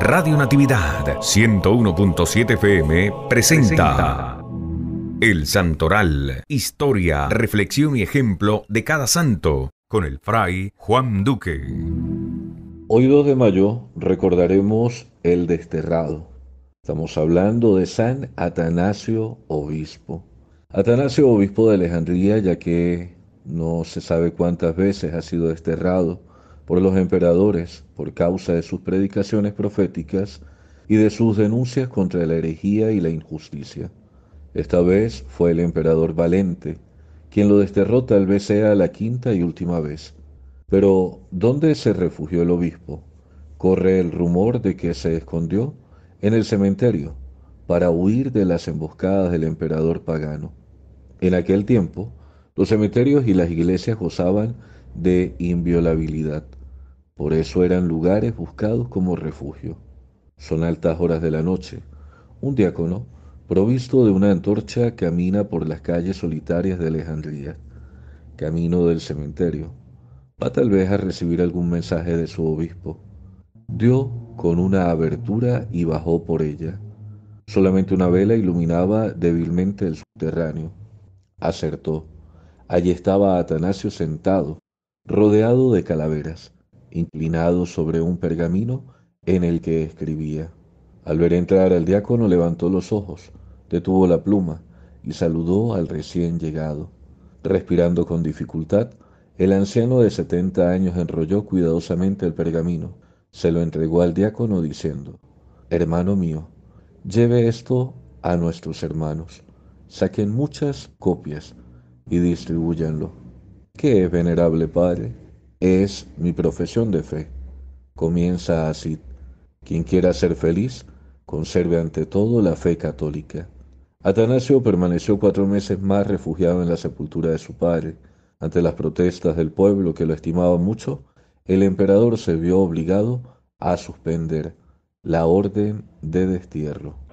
Radio Natividad 101.7 FM presenta El Santoral, historia, reflexión y ejemplo de cada santo, con el Fray Juan Duque. Hoy 2 de mayo recordaremos el desterrado. Estamos hablando de San Atanasio, obispo. Atanasio, obispo de Alejandría, ya que no se sabe cuántas veces ha sido desterrado por los emperadores por causa de sus predicaciones proféticas y de sus denuncias contra la herejía y la injusticia. Esta vez fue el emperador Valente quien lo desterró, tal vez sea la quinta y última vez. Pero ¿dónde se refugió el obispo? Corre el rumor de que se escondió en el cementerio para huir de las emboscadas del emperador pagano. En aquel tiempo, los cementerios y las iglesias gozaban de inviolabilidad. Por eso eran lugares buscados como refugio. Son altas horas de la noche. Un diácono, provisto de una antorcha, camina por las calles solitarias de Alejandría, camino del cementerio. Va tal vez a recibir algún mensaje de su obispo. Dio con una abertura y bajó por ella. Solamente una vela iluminaba débilmente el subterráneo. Acertó. Allí estaba Atanasio sentado, rodeado de calaveras, inclinado sobre un pergamino en el que escribía. Al ver entrar al diácono, levantó los ojos, detuvo la pluma y saludó al recién llegado. Respirando con dificultad, el anciano de 70 años enrolló cuidadosamente el pergamino. Se lo entregó al diácono diciendo: «Hermano mío, lleve esto a nuestros hermanos. Saquen muchas copias y distribúyanlo». «¿Qué es, venerable padre?» «Es mi profesión de fe». Comienza así: «Quien quiera ser feliz, conserve ante todo la fe católica». Atanasio permaneció 4 meses más refugiado en la sepultura de su padre. Ante las protestas del pueblo, que lo estimaba mucho, el emperador se vio obligado a suspender la orden de destierro.